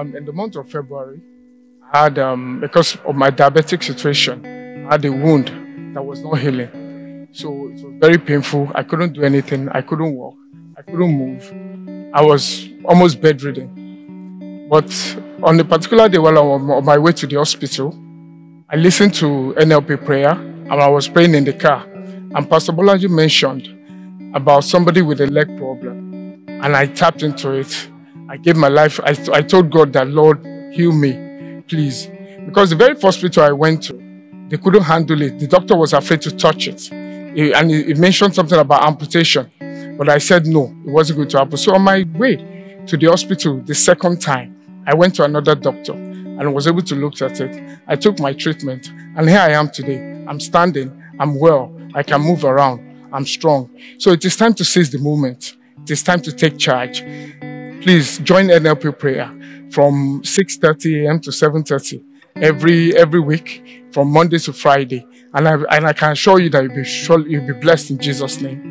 In the month of February, I had, because of my diabetic situation, I had a wound that was not healing. So it was very painful. I couldn't do anything. I couldn't walk. I couldn't move. I was almost bedridden. But on a particular day while I was on my way to the hospital, I listened to NLP prayer and I was praying in the car. And Pastor Bolaji mentioned about somebody with a leg problem. And I tapped into it. I gave my life. I told God that, Lord, heal me, please. Because the very first hospital I went to, they couldn't handle it. The doctor was afraid to touch it. And he mentioned something about amputation. But I said, no, it wasn't going to happen. So on my way to the hospital the second time, I went to another doctor and was able to look at it. I took my treatment. And here I am today. I'm standing. I'm well. I can move around. I'm strong. So it is time to seize the moment. It is time to take charge. Please join NLP prayer from 6:30 a.m. to 7:30 every week, from Monday to Friday. And I can assure you that you'll be blessed in Jesus' name.